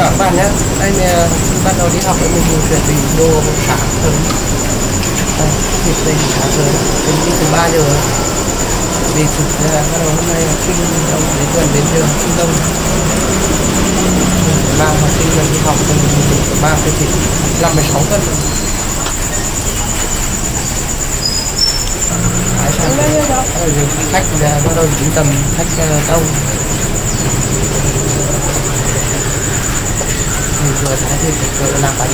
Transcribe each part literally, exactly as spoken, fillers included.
chào các bạn nhé. Anh bắt đầu đi học với mình, mình chuẩn bị đồ một sáng sớm. Đây, thịt đây sáng sớm, đến đi từ ba giờ. Vì thực ra bắt đầu hôm nay học sinh đông đến gần đến trường trung tâm. Mang học sinh gần đi học thì mình phải mang cái thịt năm mươi sáu cân. Khách bắt đầu đến tầm khách đông. Mình vừa thái thịt vừa làm bánh,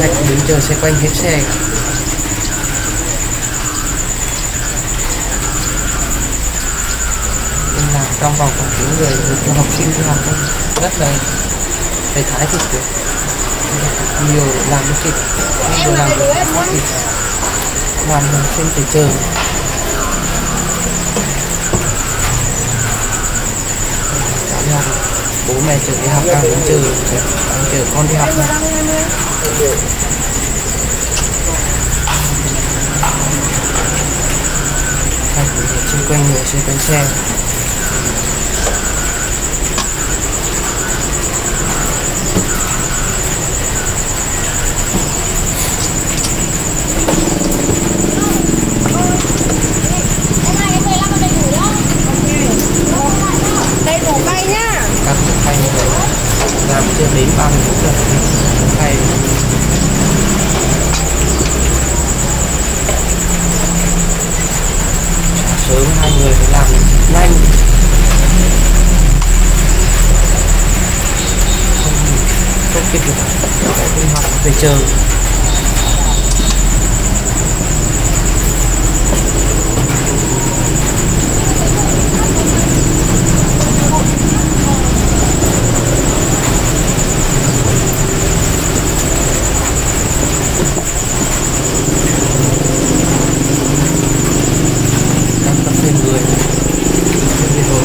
khách đứng chờ xe quanh hết xe. Mình làm trong vòng khoảng tiếng người cho học sinh đi học rất là phải thái thịt được nhiều, làm được thịt vừa làm được thịt làm học sinh phải chờ. Bố mẹ chở đi học, đang chở chở con đi học. Khách xung quanh người, xung quanh xe. Đến ba mươi phút này sớm hai người phải làm nhanh, không không kịp được, phải đi học phải chờ.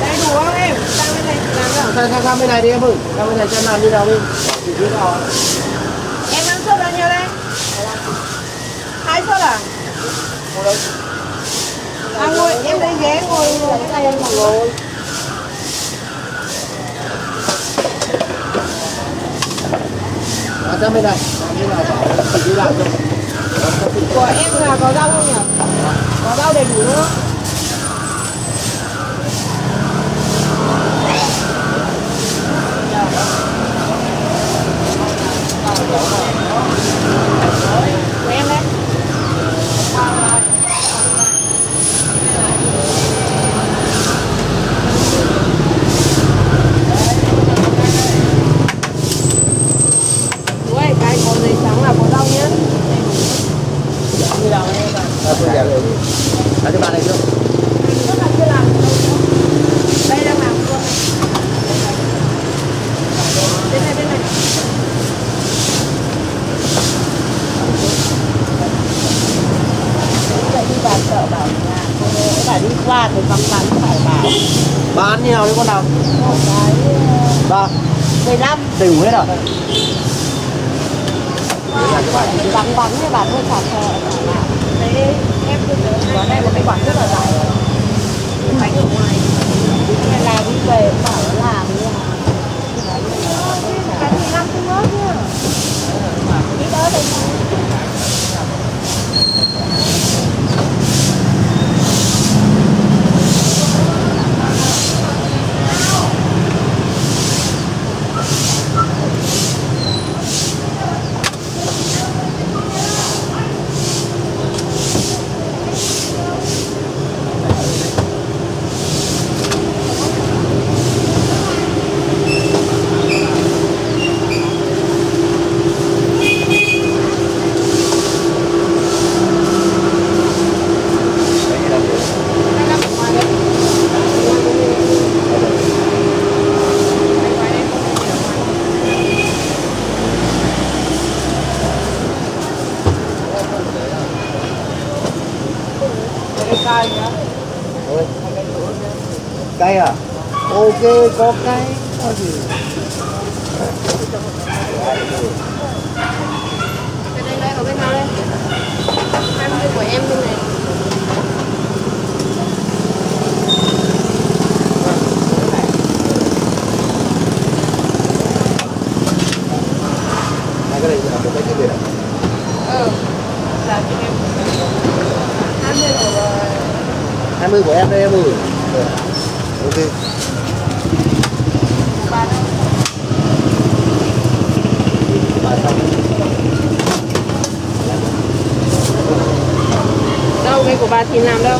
Đấy đủ không em? Sang bên này làm nào? Sang bên này đi em ơi. Sang bên này cho làm như nào đi. Em ăn sốt bao nhiêu đây? Hai sốt à? À ngồi, em lấy ghé ngồi. Cái này em ngồi ngồi. Ở sang bên này. Như nào thì cứ làm thôi. Của em là có rau không nhỉ? Có rau đầy đủ không? Ba thì vắng bán phải bán. Bán nhiều đấy con nào? Một cái ba. mười lăm. Đủ hết rồi. Vắng vắng thì bán hơi sọt. Thế em cứ có đây một cái quán rất là dài. Cay à? Ok, có cay. Có gì? Cái này đây, ở bên nào đây? Ăn như của em luôn này. Cái này là cái cái gì ạ? Ừ. Là cho em. hai mươi của hai mươi của em đây em ơi. Ok. Đâu cái của bà thì làm đâu.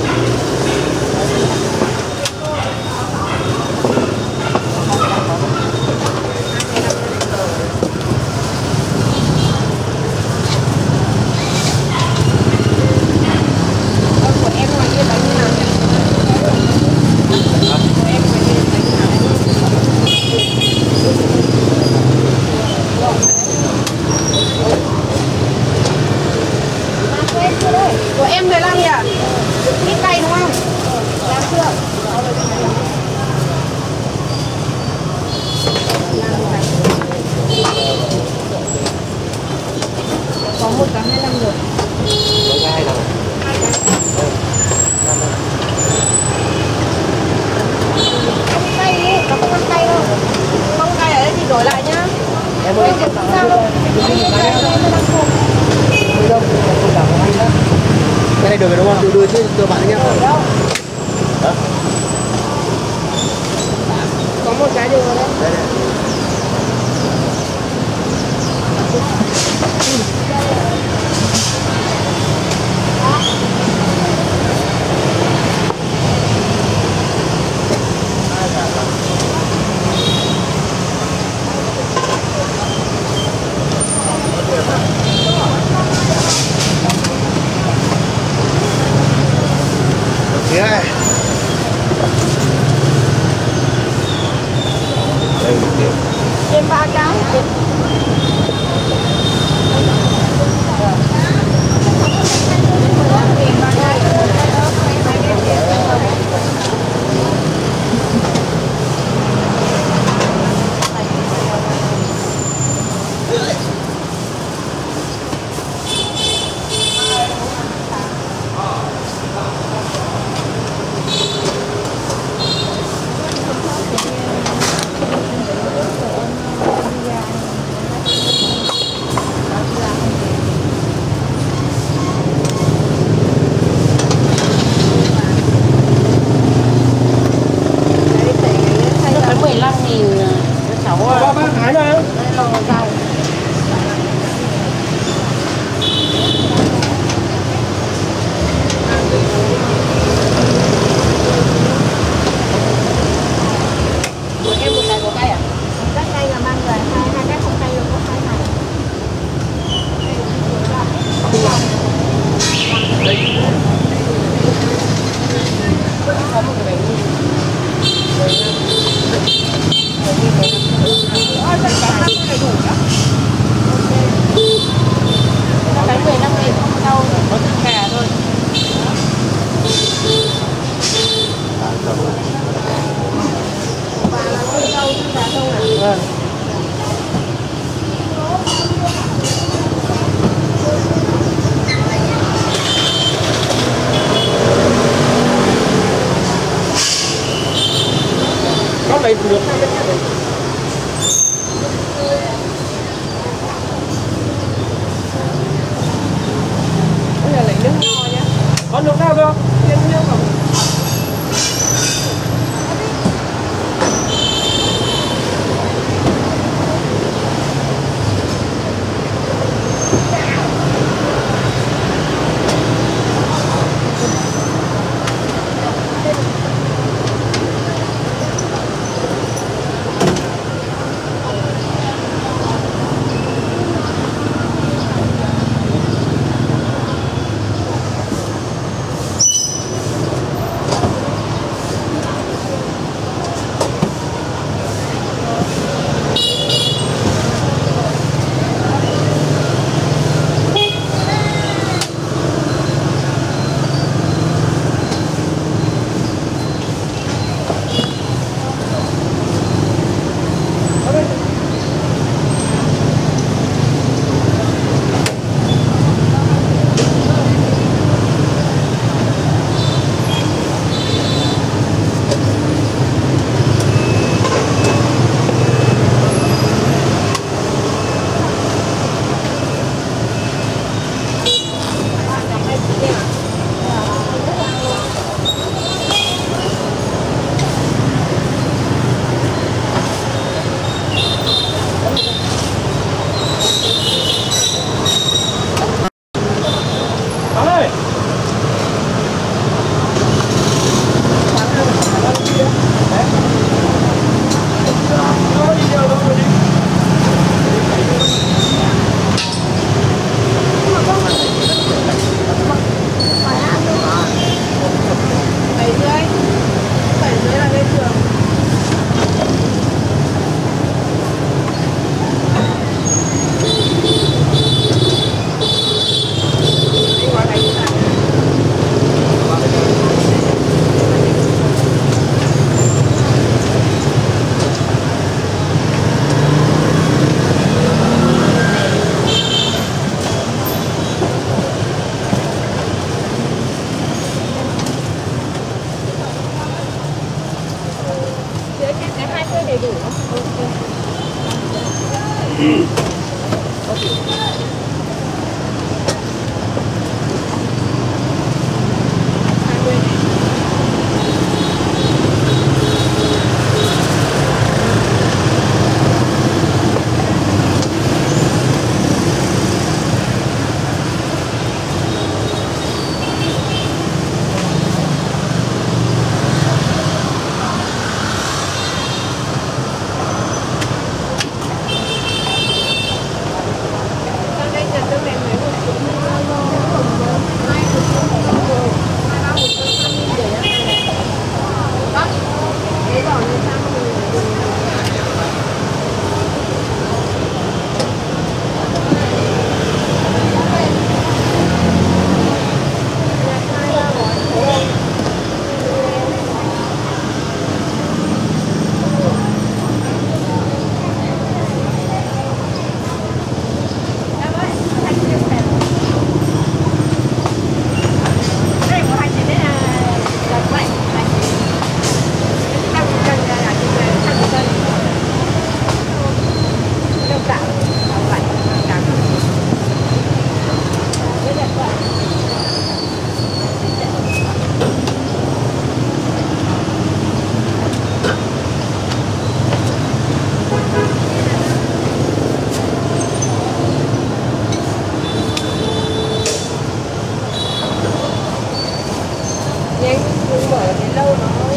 nhanh, nhưng mở đến lâu nó hơi.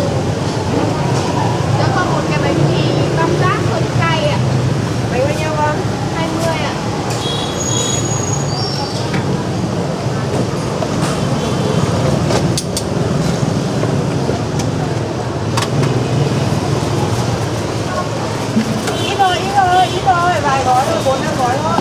Cho con một cái bánh mì tam giác với cay ạ. Bánh bao nhiêu con? hai mươi ạ. Ít thôi, ít thôi, ít thôi, vài gói thôi, bốn năm gói thôi.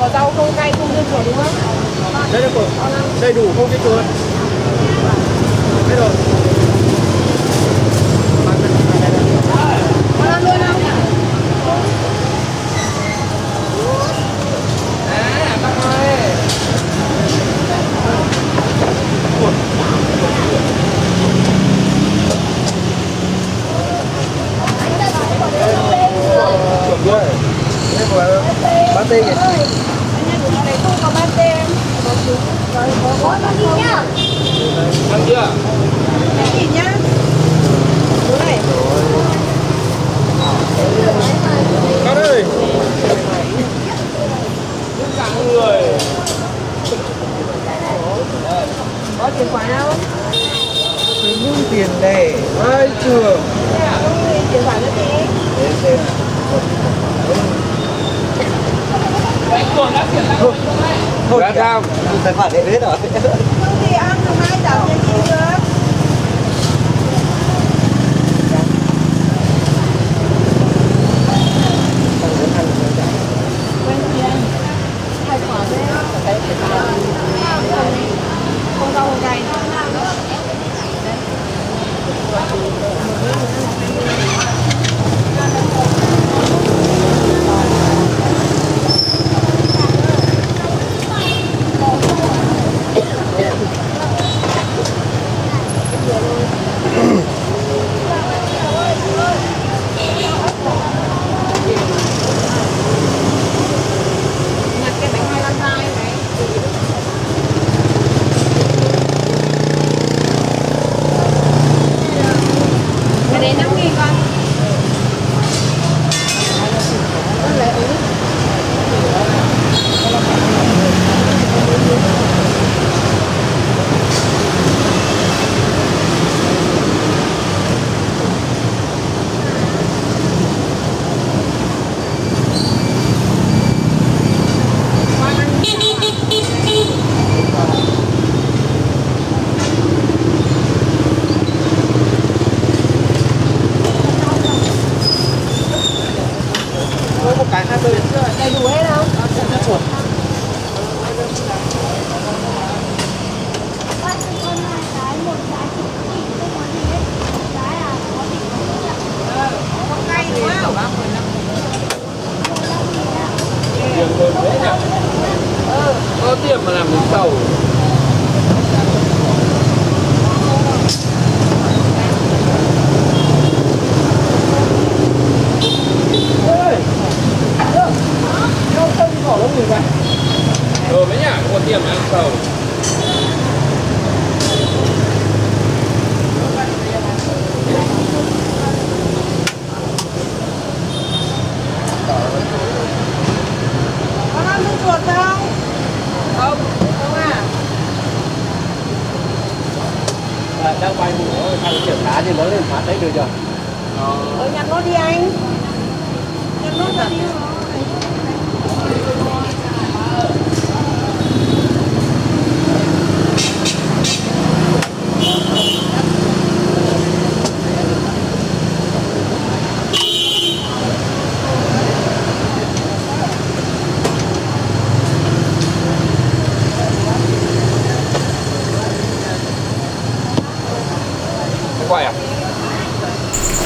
Con ăn luôn không? tê vậy? Không có ba tê em. Có con đi nhá. Ăn chưa? Cái gì nhá? Chỗ này. Cắt ơi. Tất cả người. Có tiền khoản không? Những tiền để ai trường. Tiền khoản là gì? Để thôi ra sao? Tài khoản để hết rồi. Không thì ăn được hai cháu thì gì được. Quên tiền. Tài khoản đấy. Không rau một ngày.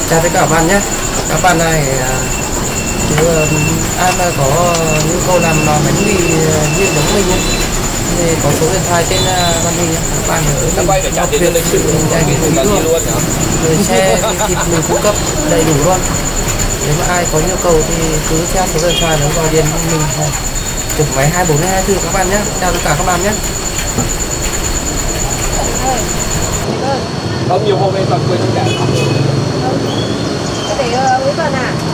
Chào tất cả các bạn nhé. Các bạn này chú An có những câu làm nó bánh mì như giống mình ấy. Thì có số điện thoại trên màn hình nhé. Các bạn hãy quay để trả tiền lịch sử luôn. Rồi xe thịt mình cung cấp đầy đủ luôn. Nếu mà ai có nhu cầu thì cứ xem số điện thoại nó gọi điện mình trực máy hai mươi bốn trên hai mươi bốn các bạn nhé. Chào tất cả các bạn nhé. Không nhiều hôm nay toàn quên không cả. Để uh, cuối tuần à?